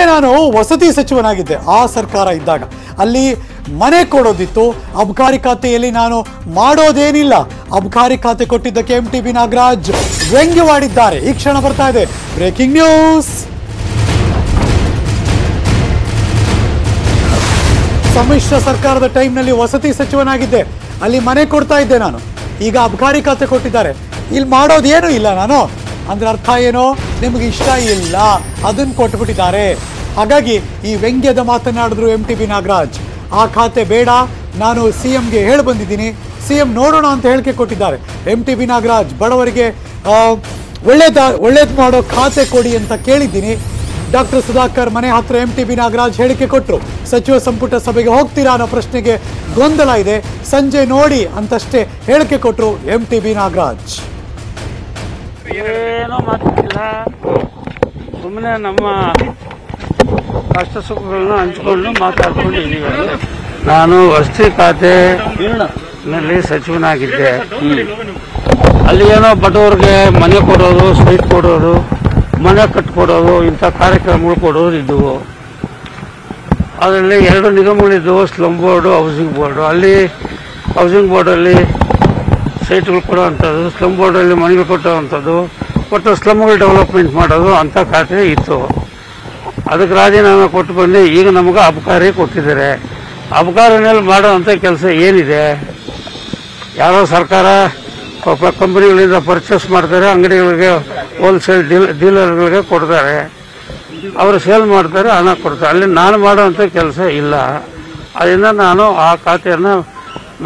ಹಿಂದೆ ನಾನು ವಸತಿ ಸಚಿವನಾಗಿದ್ದೆ ಆ ಸರ್ಕಾರ ಇದ್ದಾಗ ಅಲ್ಲಿ ಮನೆ ಕೊಡೋದಿತ್ತು ಅಬಕಾರಿ ಖಾತೆಯಲ್ಲಿ ನಾನು ಮಾಡೋದೇನಿಲ್ಲ ಅಬಕಾರಿ ಖಾತೆ ಕೊಟ್ಟಿದ್ದಕ್ಕೆ MTB ನಾಗರಾಜ್ ವ್ಯಂಗ್ಯವಾಡಿದ್ದಾರೆ ಈ ಕ್ಷಣ ಬರ್ತಾ ಇದೆ ಬ್ರೇಕಿಂಗ್ ನ್ಯೂಸ್ ಸಮ್ಮಿಶ್ರ ಸರ್ಕಾರದ ಟೈಮ್ ನಲ್ಲಿ ವಸತಿ ಸಚಿವನಾಗಿದ್ದೆ ಅಲ್ಲಿ ಮನೆ ಕೊಡ್ತಾ ಇದ್ದೆ ನಾನು ಈಗ ಅಬಕಾರಿ ಖಾತೆ ಕೊಟ್ಟಿದ್ದಾರೆ ಇಲ್ಲಿ ಮಾಡೋದೇನೂ ಇಲ್ಲ ನಾನು अंदर अर्थ ऐनो निम्गे इष्ट इल्ल अदन्न कोट्बिट्टिद्दारे हागागि ई व्यंग्यद मातनाडिदरु MTB नागराज आ खाते बेड नानु सीएम गे हेळि बंदिद्दीनि सीएम नोडोण अंत हेळिके कोट्टिद्दारे MTB नागराज बडवरिगे ಒಳ್ಳೆದು ಮಾಡೋ खाते कोडि अंत केळिद्दीनि ಡಾಕ್ಟರ್ ಸುಧಾಕರ್ ಮನೆ ಹತ್ರ MTB ನಾಗರಾಜ್ ಹೇಳಿಕೆ ಕೊಟ್ಟರು ಸಚಿವ ಸಂಪುಟ ಸಭೆಗೆ ಹೋಗ್ತೀರಾ ಅನ್ನೋ ಪ್ರಶ್ನೆಗೆ ಗೊಂದಲ ಇದೆ ಸಂಜೆ ನೋಡಿ ಅಂತಷ್ಟೇ ಹೇಳಿಕೆ ಕೊಟ್ಟರು MTB ನಾಗರಾಜ್ ಏನೋ ಮಾತಿಲ್ಲ ಸುಮ್ಮನೆ ನಮ್ಮ ಕಷ್ಟ ಸುಖಗಳನ್ನು ಹಂಚಿಕೊಂಡು ಮಾತಾಡ್ಕೊಂಡಿದ್ದೀವಿ ನಾನು ವಸತಿ ಖಾತೆನಲ್ಲಿ ಸಚಿವನಾಗಿದ್ದೆ ಅಲ್ಲಿ ಏನೋ ಬಡವರಿಗೆ ಮನೆ ಕೊಡೋದು ಸ್ವೀಟ್ ಕೊಡೋದು ಮನೆ ಕಟ್ಕೊಡೋದು ಇಂಥ ಕಾರ್ಯಕ್ರಮಗಳು ಕೊಡೋರು ಇದ್ದವು ಅದರಲ್ಲಿ ಎರಡು ನಿಗಮಗಳಿದ್ದವು ಸ್ಲಮ್ ಬೋರ್ಡು ಹೌಸಿಂಗ್ ಬೋರ್ಡು ಅಲ್ಲಿ ಹೌಸಿಂಗ್ ಬೋರ್ಡಲ್ಲಿ ಸೈಟ್ಗಳು ಕೊಡುವಂಥದ್ದು ಸ್ಲಮ್ ಬೋರ್ಡಲ್ಲಿ ಮನೆಗಳು ಕೊಟ್ಟುವಂಥದ್ದು ಒಟ್ಟು ಸ್ಲಮ್ಗಳು ಡೆವಲಪ್ಮೆಂಟ್ ಮಾಡೋದು ಅಂಥ ಖಾತೆ ಇತ್ತು ಅದಕ್ಕೆ ರಾಜೀನಾಮೆ ಕೊಟ್ಟು ಬಂದು ಈಗ ನಮಗೆ ಅಬಕಾರಿ ಕೊಟ್ಟಿದ್ದಾರೆ ಅಬಕಾರಿನಲ್ಲಿ ಮಾಡೋವಂಥ ಕೆಲಸ ಏನಿದೆ ಯಾರೋ ಸರ್ಕಾರ ಕಂಪನಿಗಳಿಂದ ಪರ್ಚೇಸ್ ಮಾಡ್ತಾರೆ ಅಂಗಡಿಗಳಿಗೆ ಹೋಲ್ಸೇಲ್ ಡೀಲರ್ಗಳಿಗೆ ಕೊಡ್ತಾರೆ ಅವರು ಸೇಲ್ ಮಾಡ್ತಾರೆ ಹಣ ಕೊಡ್ತಾರೆ ಅಲ್ಲಿ ನಾನು ಮಾಡೋವಂಥ ಕೆಲಸ ಇಲ್ಲ ಅದರಿಂದ ನಾನು ಆ ಖಾತೆಯನ್ನು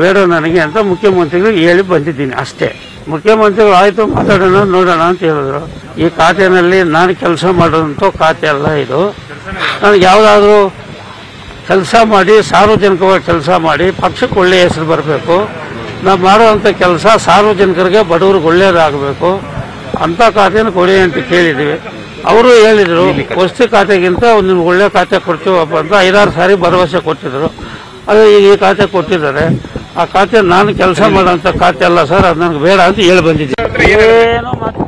ಬೇಡ ನನಗೆ ಅಂತ ಮುಖ್ಯಮಂತ್ರಿಗಳು ಹೇಳಿ ಬಂದಿದ್ದೀನಿ ಅಷ್ಟೇ ಮುಖ್ಯಮಂತ್ರಿಗಳು ಆಯಿತು ಮಾತಾಡೋಣ ನೋಡೋಣ ಅಂತ ಹೇಳಿದ್ರು ಈ ಖಾತೆಯಲ್ಲಿ ನಾನು ಕೆಲಸ ಮಾಡೋದಂಥ ಖಾತೆ ಅಲ್ಲ ಇದು ನನಗೆ ಯಾವುದಾದ್ರೂ ಕೆಲಸ ಮಾಡಿ ಸಾರ್ವಜನಿಕವಾಗಿ ಕೆಲಸ ಮಾಡಿ ಪಕ್ಷಕ್ಕೆ ಒಳ್ಳೆಯ ಹೆಸರು ಬರಬೇಕು ನಾವು ಮಾಡೋವಂಥ ಕೆಲಸ ಸಾರ್ವಜನಿಕರಿಗೆ ಬಡವರಿಗೆ ಒಳ್ಳೆಯದಾಗಬೇಕು ಅಂಥ ಖಾತೆಯನ್ನು ಕೊಡಿ ಅಂತ ಕೇಳಿದ್ದೀವಿ ಅವರು ಹೇಳಿದರು ವಸ್ತು ಖಾತೆಗಿಂತ ಒಂದು ನಿಮ್ಗೆ ಒಳ್ಳೆಯ ಖಾತೆ ಕೊಡ್ತೀವಪ್ಪ ಅಂತ 5-6 ಸಾರಿ ಭರವಸೆ ಕೊಟ್ಟಿದ್ದರು ಅದು ಈಗ ಈ ಖಾತೆ ಕೊಟ್ಟಿದ್ದಾರೆ ಆ ಖಾತೆ ನಾನು ಕೆಲಸ ಮಾಡೋಂಥ ಖಾತೆ ಅಲ್ಲ ಸರ್ ಅದು ನನಗೆ ಬೇಡ ಅಂತ ಹೇಳಿ ಬಂದಿದ್ದೀನಿ